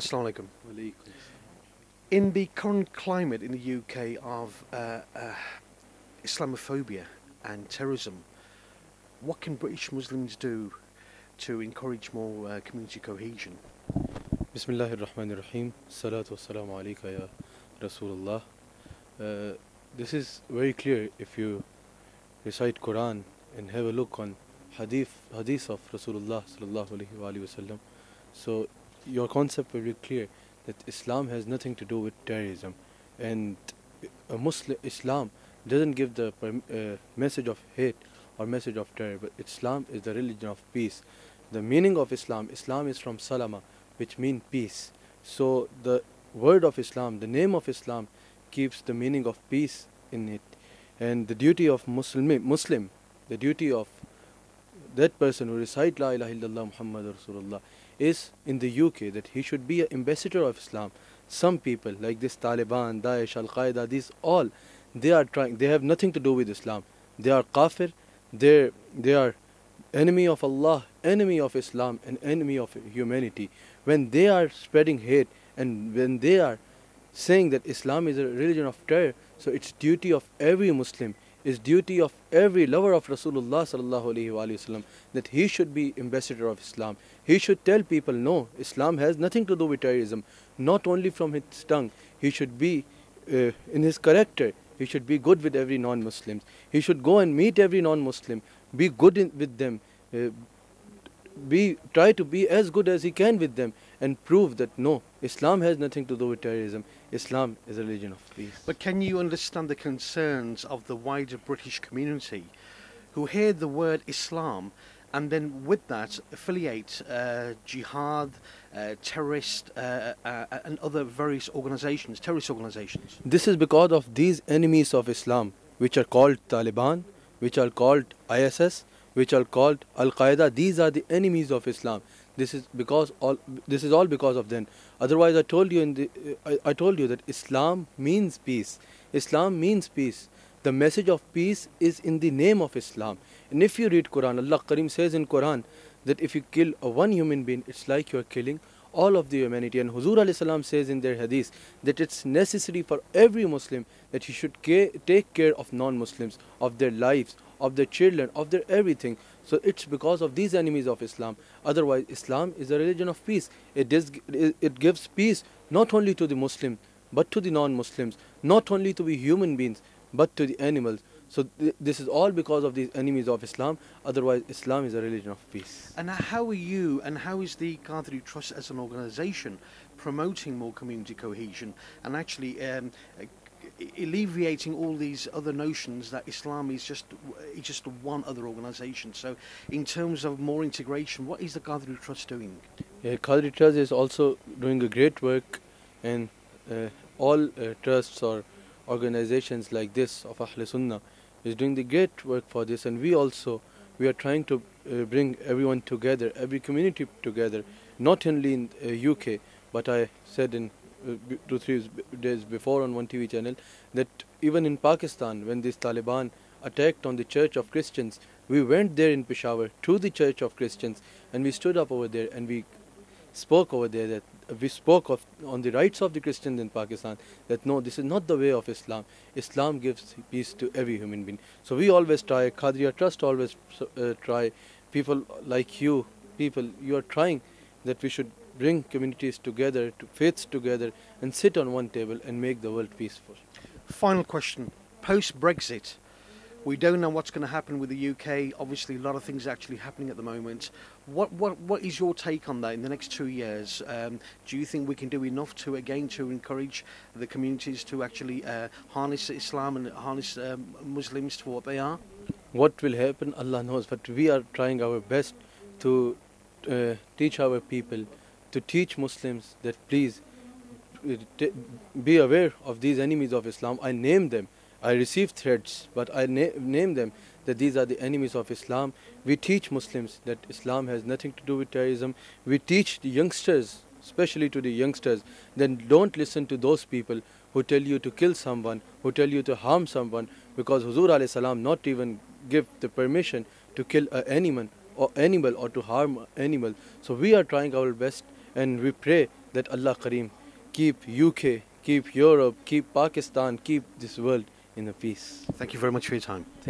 Assalamu alaikum. In the current climate in the UK of Islamophobia and terrorism, what can British Muslims do to encourage more community cohesion? Bismillahir Rahmanir Rahim. Salatu wassalamu alayka ya Rasulullah. This is very clear if you recite Quran and have a look on hadith of Rasulullah sallallahu alaihi wa alihi wasallam. So your concept will be clear that Islam has nothing to do with terrorism, and a Muslim Islam doesn't give the message of hate or message of terror, but Islam is the religion of peace. The meaning of Islam is from Salama, which means peace. So the word of Islam, the name of Islam, keeps the meaning of peace in it. And the duty of Muslim, the duty of that person who recites la ilaha illallah Muhammad ur Rasulullah is in the UK that he should be an ambassador of Islam. Some people like this Taliban, Daesh, al-Qaeda, these all, they are trying, they have nothing to do with Islam. They are Kafir, they are enemy of Allah, enemy of Islam, and enemy of humanity. When they are spreading hate and when they are saying that Islam is a religion of terror, so it's duty of every Muslim, it's duty of every lover of Rasulullah sallallahu alaihi wa sallam that he should be ambassador of Islam. He should tell people, no, Islam has nothing to do with terrorism. Not only from his tongue, he should be in his character, he should be good with every non-Muslim. He should go and meet every non-Muslim, be good with them, try to be as good as he can with them, and prove that no, Islam has nothing to do with terrorism. Islam is a religion of peace. But can you understand the concerns of the wider British community who hear the word Islam and then with that affiliate jihad, terrorist and other various organizations, terrorist organizations? This is because of these enemies of Islam, which are called Taliban, which are called ISIS, which are called al-Qaeda. These are the enemies of Islam. This is all because of them. Otherwise, I told you I told you that Islam means peace. Islam means peace. The message of peace is in the name of Islam. And if you read Quran, Allah Karim says in Quran that if you kill one human being, it's like you are killing all of the humanity. And Huzur says in their hadith that it's necessary for every Muslim that he should take care of non-Muslims, of their lives, of their children, of their everything. So it's because of these enemies of Islam. Otherwise, Islam is a religion of peace. It gives peace not only to the Muslim, but to the non-Muslims, not only to the human beings, but to the animals. So this is all because of these enemies of Islam. Otherwise, Islam is a religion of peace. And how are you, and how is the Qadri Trust as an organization promoting more community cohesion and actually alleviating all these other notions that Islam is just one other organization? So in terms of more integration, what is the Qadri Trust doing? Yeah, Qadri Trust is also doing a great work, and all trusts or organizations like this of Ahle Sunnah is doing the great work for this. And we are trying to bring everyone together, every community together, not only in UK, but I said in 2-3 days before on one TV channel that even in Pakistan, when these Taliban attacked on the Church of Christians, we went there in Peshawar to the Church of Christians, and we stood up over there and we spoke over there that we spoke of on the rights of the Christians in Pakistan, that no, this is not the way of Islam. Islam gives peace to every human being. So we always try, Qadriya Trust always try, people like you, you are trying that we should bring communities together, faiths together, and sit on one table and make the world peaceful. Final question. Post-Brexit, we don't know what's going to happen with the UK. Obviously, a lot of things are actually happening at the moment. What is your take on that in the next 2 years? Do you think we can do enough to encourage the communities to actually harness Islam and harness Muslims to what they are? What will happen, Allah knows, but we are trying our best to teach our people, to teach Muslims that please be aware of these enemies of Islam. I name them. I receive threats, but I name them that these are the enemies of Islam. We teach Muslims that Islam has nothing to do with terrorism. We teach the youngsters, especially to the youngsters, then don't listen to those people who tell you to kill someone, who tell you to harm someone, because Huzur alayhi salam not even give the permission to kill an animal or to harm an animal. So we are trying our best, and we pray that Allah Karim keep UK, keep Europe, keep Pakistan, keep this world in a peace. Thank you very much for your time. Thank